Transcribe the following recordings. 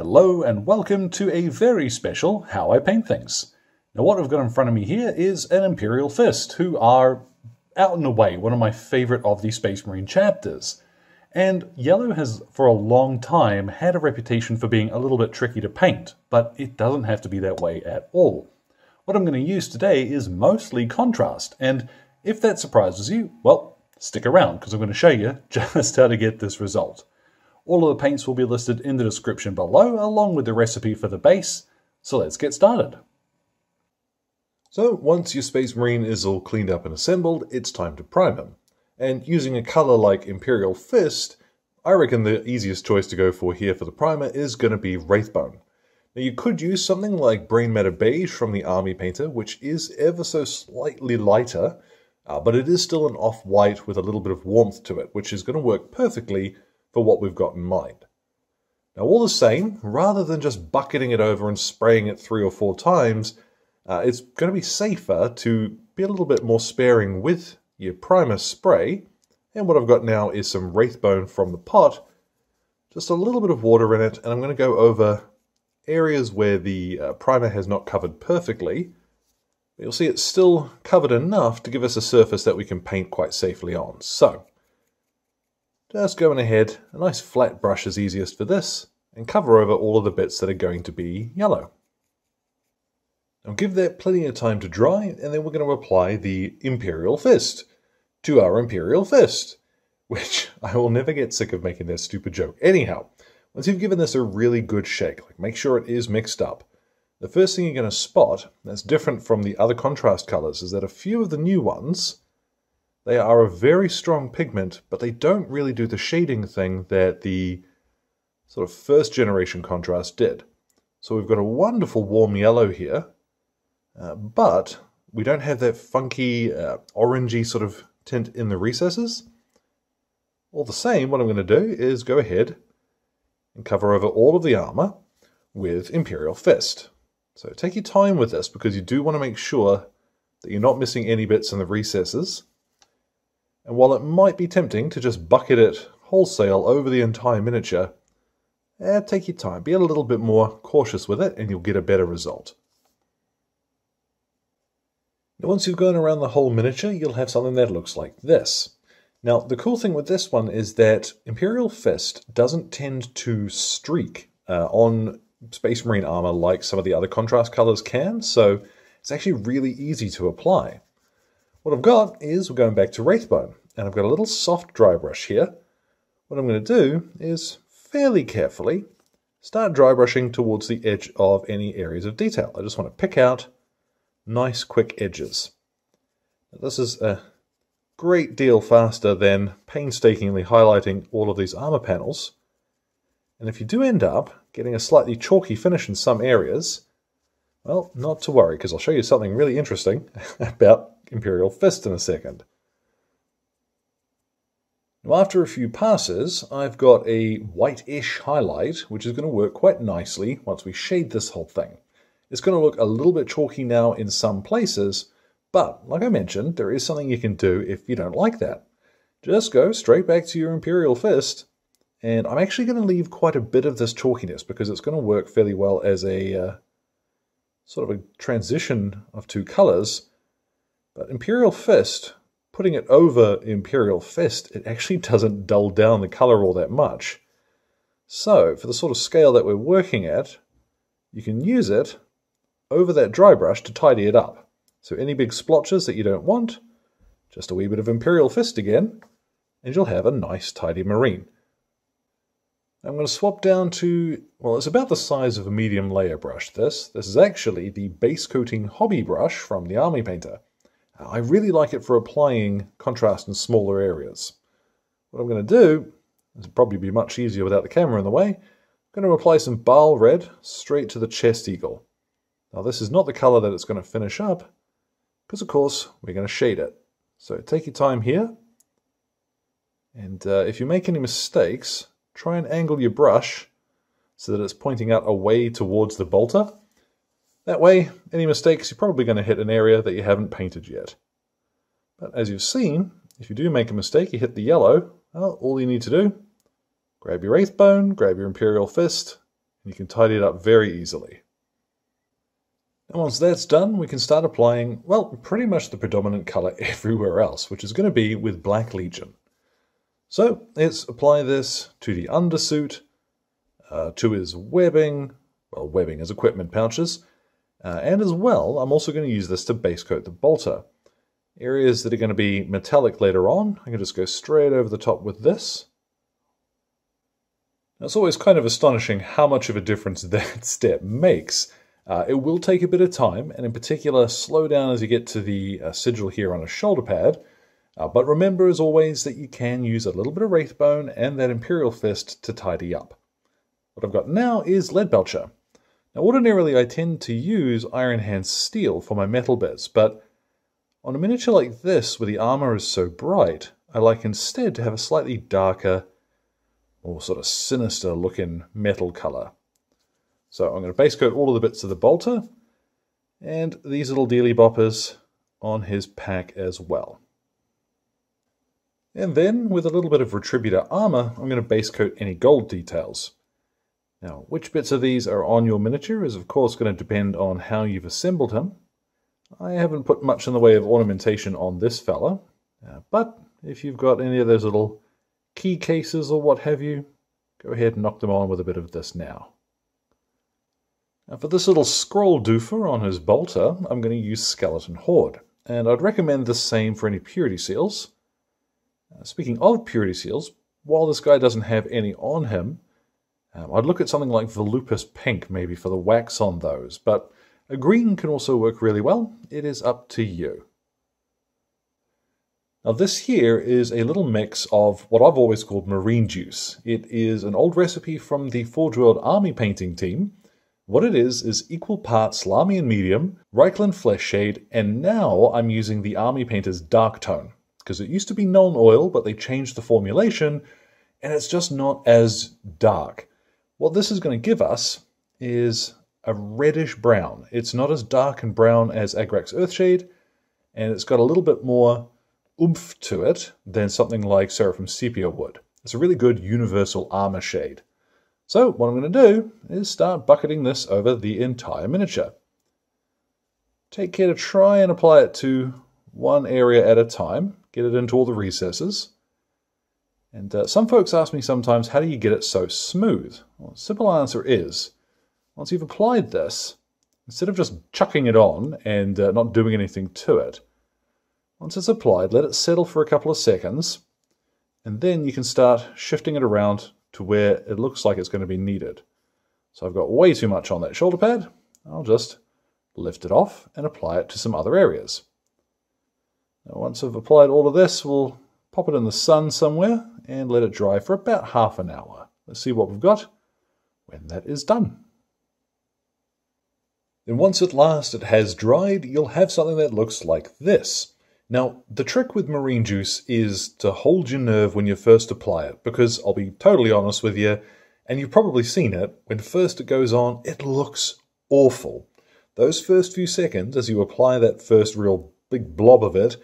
Hello and welcome to a very special How I Paint Things. Now what I've got in front of me here is an Imperial Fist, who are out and away one of my favourite of the Space Marine chapters. And yellow has for a long time had a reputation for being a little bit tricky to paint, but it doesn't have to be that way at all. What I'm going to use today is mostly contrast, and if that surprises you, well, stick around because I'm going to show you just how to get this result. All of the paints will be listed in the description below, along with the recipe for the base, so let's get started. So once your Space Marine is all cleaned up and assembled, it's time to prime him. And using a colour like Imperial Fist, I reckon the easiest choice to go for here for the primer is going to be Wraithbone. Now you could use something like Brain Matter Beige from the Army Painter, which is ever so slightly lighter, but it is still an off-white with a little bit of warmth to it, which is going to work perfectly for what we've got in mind. Now all the same, rather than just bucketing it over and spraying it 3 or 4 times, it's going to be safer to be a little bit more sparing with your primer spray. And what I've got now is some Wraithbone from the pot, just a little bit of water in it, and I'm going to go over areas where the primer has not covered perfectly. You'll see it's still covered enough to give us a surface that we can paint quite safely on. So just going ahead, a nice flat brush is easiest for this, and cover over all of the bits that are going to be yellow. Now give that plenty of time to dry, and then we're going to apply the Imperial Fist to our Imperial Fist, which I will never get sick of making that stupid joke. Anyhow, once you've given this a really good shake, like make sure it is mixed up, the first thing you're going to spot that's different from the other contrast colors is that a few of the new ones, they are a very strong pigment, but they don't really do the shading thing that the sort of first generation contrast did. So we've got a wonderful warm yellow here, but we don't have that funky orangey sort of tint in the recesses. All the same, what I'm going to do is go ahead and cover over all of the armor with Imperial Fist. So take your time with this because you do want to make sure that you're not missing any bits in the recesses. And while it might be tempting to just bucket it wholesale over the entire miniature, take your time, be a little bit more cautious with it and you'll get a better result. Now once you've gone around the whole miniature, you'll have something that looks like this. Now the cool thing with this one is that Imperial Fist doesn't tend to streak on Space Marine armor like some of the other contrast colors can, so it's actually really easy to apply. What I've got is, we're going back to Wraithbone, and I've got a little soft dry brush here. What I'm going to do is fairly carefully start dry brushing towards the edge of any areas of detail. I just want to pick out nice quick edges. Now, this is a great deal faster than painstakingly highlighting all of these armor panels. And if you do end up getting a slightly chalky finish in some areas, well, not to worry, because I'll show you something really interesting about Imperial Fist in a second. Now after a few passes, I've got a white-ish highlight, which is going to work quite nicely once we shade this whole thing. It's going to look a little bit chalky now in some places, but like I mentioned, there is something you can do if you don't like that. Just go straight back to your Imperial Fist, and I'm actually going to leave quite a bit of this chalkiness because it's going to work fairly well as a sort of a transition of two colors. But Imperial Fist, putting it over Imperial Fist, it actually doesn't dull down the color all that much. So for the sort of scale that we're working at, you can use it over that dry brush to tidy it up. So any big splotches that you don't want, just a wee bit of Imperial Fist again, and you'll have a nice tidy marine. I'm going to swap down to, well, it's about the size of a medium layer brush, this is actually the base coating hobby brush from the Army Painter. I really like it for applying contrast in smaller areas. What I'm going to do, this will probably be much easier without the camera in the way, I'm going to apply some Baal Red straight to the chest eagle. Now this is not the color that it's going to finish up, because of course we're going to shade it. So take your time here, and if you make any mistakes, try and angle your brush so that it's pointing out away towards the bolter. That way, any mistakes, you're probably going to hit an area that you haven't painted yet. But as you've seen, if you do make a mistake, you hit the yellow, well, all you need to do, grab your Wraithbone, grab your Imperial Fist, and You can tidy it up very easily. And once that's done, we can start applying, well, pretty much the predominant color everywhere else, which is going to be with Black Legion. So let's apply this to the undersuit, to his webbing, well, webbing is equipment pouches, and as well, I'm also going to use this to base coat the bolter. Areas that are going to be metallic later on, I can just go straight over the top with this. Now, it's always kind of astonishing how much of a difference that step makes. It will take a bit of time, and in particular, slow down as you get to the sigil here on a shoulder pad. But remember, as always, that you can use a little bit of Wraithbone and that Imperial Fist to tidy up. What I've got now is Leadbelcher. Now, ordinarily, I tend to use Iron Hand Steel for my metal bits, but on a miniature like this, where the armor is so bright, I like instead to have a slightly darker, more sort of sinister-looking metal color. So I'm going to base coat all of the bits of the bolter, and these little dealy boppers on his pack as well. And then, with a little bit of Retributor Armour, I'm going to base coat any gold details. Now, which bits of these are on your miniature is of course going to depend on how you've assembled him. I haven't put much in the way of ornamentation on this fella, but if you've got any of those little key cases or what have you, go ahead and knock them on with a bit of this now. Now for this little scroll doofer on his bolter, I'm going to use Skeleton Horde, and I'd recommend the same for any purity seals. Speaking of purity seals, while this guy doesn't have any on him, I'd look at something like the Lupus Pink maybe for the wax on those, but a green can also work really well. It is up to you. Now this here is a little mix of what I've always called marine juice. It is an old recipe from the Forge World Army Painting team. What it is equal parts Lahmian Medium, Reikland Fleshshade, and now I'm using the Army Painter's Dark Tone, because it used to be Nuln Oil, but they changed the formulation, and it's just not as dark. What this is going to give us is a reddish brown. It's not as dark and brown as Agrax Earthshade, and it's got a little bit more oomph to it than something like Seraphim Sepia would. It's a really good universal armor shade. So what I'm going to do is start bucketing this over the entire miniature. Take care to try and apply it to one area at a time, get it into all the recesses. And some folks ask me sometimes, how do you get it so smooth? Well, the simple answer is, once you've applied this, instead of just chucking it on and not doing anything to it, once it's applied, let it settle for a couple of seconds, and then you can start shifting it around to where it looks like it's going to be needed. So I've got way too much on that shoulder pad. I'll just lift it off and apply it to some other areas. Now, once I've applied all of this, we'll pop it in the sun somewhere and let it dry for about half an hour. Let's see what we've got when that is done. And once at last it has dried, you'll have something that looks like this. Now, the trick with marine juice is to hold your nerve when you first apply it, because I'll be totally honest with you, and you've probably seen it, when first it goes on, it looks awful. Those first few seconds, as you apply that first real big blob of it,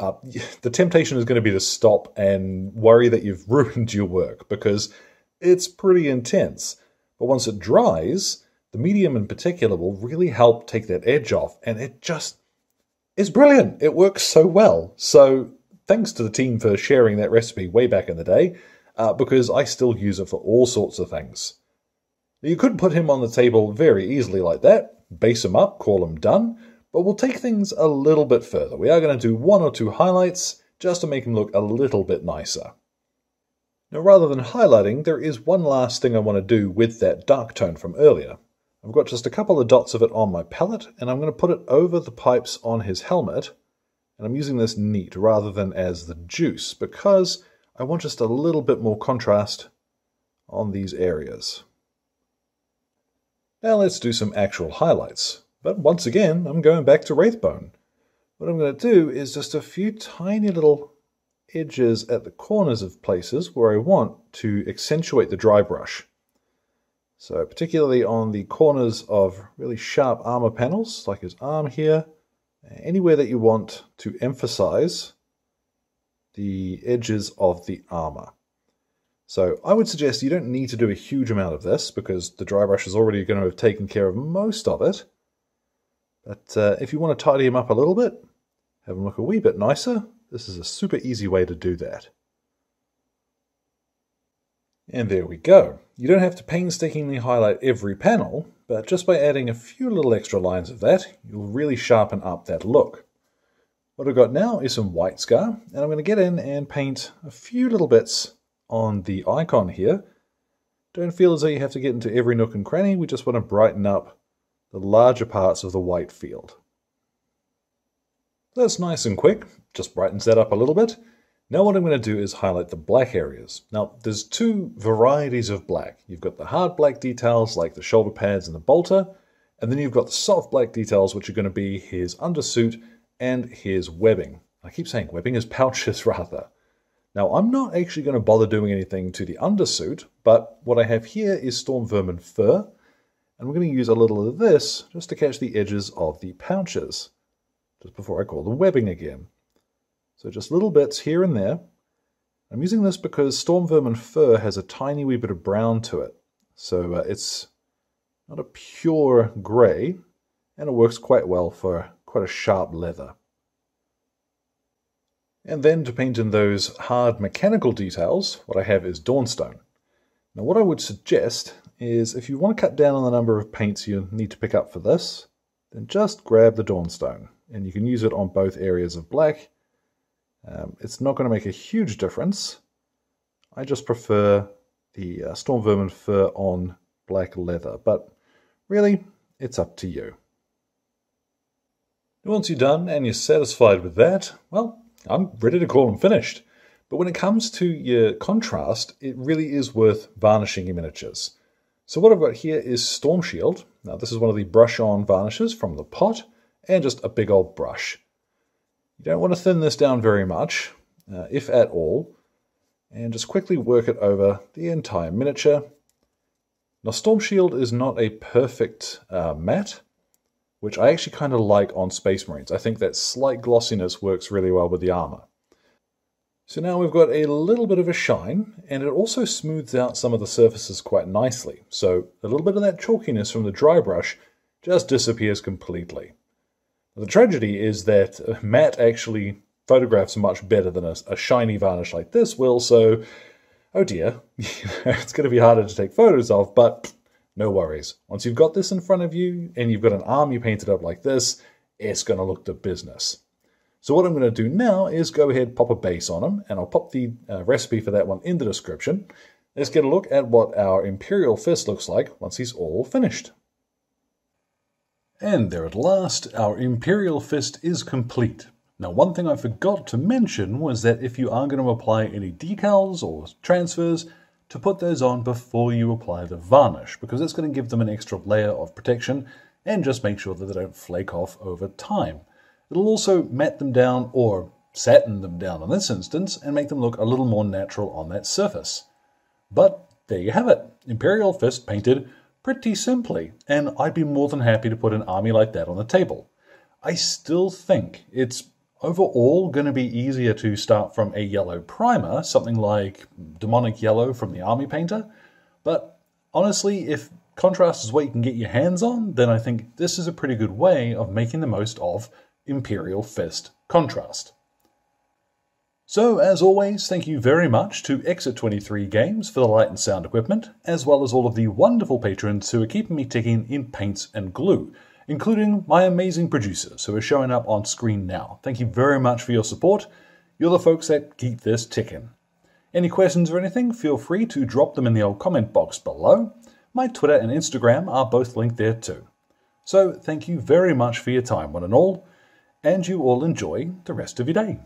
the temptation is going to be to stop and worry that you've ruined your work, because it's pretty intense. But once it dries, the medium in particular will really help take that edge off, and it just is brilliant. It works so well. So thanks to the team for sharing that recipe way back in the day, because I still use it for all sorts of things. You could put him on the table very easily like that, base him up, call him done, but we'll take things a little bit further. We are going to do one or two highlights just to make them look a little bit nicer. Now, rather than highlighting, there is one last thing I want to do with that dark tone from earlier. I've got just a couple of dots of it on my palette, and I'm going to put it over the pipes on his helmet. And I'm using this neat rather than as the juice, because I want just a little bit more contrast on these areas. Now let's do some actual highlights. But once again, I'm going back to Wraithbone. What I'm going to do is just a few tiny little edges at the corners of places where I want to accentuate the dry brush. So particularly on the corners of really sharp armor panels, like his arm here, anywhere that you want to emphasize the edges of the armor. So I would suggest you don't need to do a huge amount of this because the dry brush is already going to have taken care of most of it. But if you want to tidy them up a little bit, have them look a wee bit nicer, this is a super easy way to do that. And there we go. You don't have to painstakingly highlight every panel, but just by adding a few little extra lines of that, you'll really sharpen up that look. What I've got now is some White Scar, and I'm going to get in and paint a few little bits on the icon here. Don't feel as though you have to get into every nook and cranny, we just want to brighten up the larger parts of the white field. That's nice and quick, just brightens that up a little bit. Now what I'm going to do is highlight the black areas. Now there's two varieties of black. You've got the hard black details like the shoulder pads and the bolter, and then you've got the soft black details which are going to be his undersuit and his webbing. I keep saying webbing, his pouches rather. Now, I'm not actually going to bother doing anything to the undersuit, but what I have here is Stormvermin Fur, and we're going to use a little of this just to catch the edges of the pouches, just before I call them webbing again. So just little bits here and there. I'm using this because Stormvermin Fur has a tiny wee bit of brown to it, so it's not a pure grey, and it works quite well for quite a sharp leather. And then to paint in those hard mechanical details, what I have is Dawnstone. Now what I would suggest is if you want to cut down on the number of paints you need to pick up for this, then just grab the Dawnstone, and you can use it on both areas of black. It's not going to make a huge difference. I just prefer the Stormvermin Fur on black leather, but really, it's up to you. Once you're done and you're satisfied with that, well, I'm ready to call them finished. But when it comes to your contrast, it really is worth varnishing your miniatures. So what I've got here is Stormshield. Now this is one of the brush-on varnishes from the pot, and just a big old brush. You don't want to thin this down very much, if at all, and just quickly work it over the entire miniature. Now Stormshield is not a perfect matte, which I actually kind of like on Space Marines. I think that slight glossiness works really well with the armor. So now we've got a little bit of a shine, and it also smooths out some of the surfaces quite nicely. So a little bit of that chalkiness from the dry brush just disappears completely. The tragedy is that matte actually photographs much better than a shiny varnish like this will, so, oh dear, it's going to be harder to take photos of, but no worries. Once you've got this in front of you and you've got an army painted up like this, it's going to look the business. So what I'm going to do now is go ahead and pop a base on them, and I'll pop the recipe for that one in the description. Let's get a look at what our Imperial Fist looks like once he's all finished. And there at last, our Imperial Fist is complete. Now one thing I forgot to mention was that if you are going to apply any decals or transfers, to put those on before you apply the varnish, because it's going to give them an extra layer of protection and just make sure that they don't flake off over time. It'll also matte them down, or satin them down in this instance, and make them look a little more natural on that surface. But there you have it, Imperial Fist painted pretty simply, and I'd be more than happy to put an army like that on the table. I still think it's overall going to be easier to start from a yellow primer, something like Demonic Yellow from the Army Painter, but honestly, if contrast is what you can get your hands on, then I think this is a pretty good way of making the most of Imperial Fist contrast. So as always, thank you very much to Exit 23 Games for the light and sound equipment, as well as all of the wonderful patrons who are keeping me ticking in paints and glue, including my amazing producers who are showing up on screen now. Thank you very much for your support. You're the folks that keep this ticking. Any questions or anything, feel free to drop them in the old comment box below. My Twitter and Instagram are both linked there too. So thank you very much for your time, one and all, and you all enjoy the rest of your day.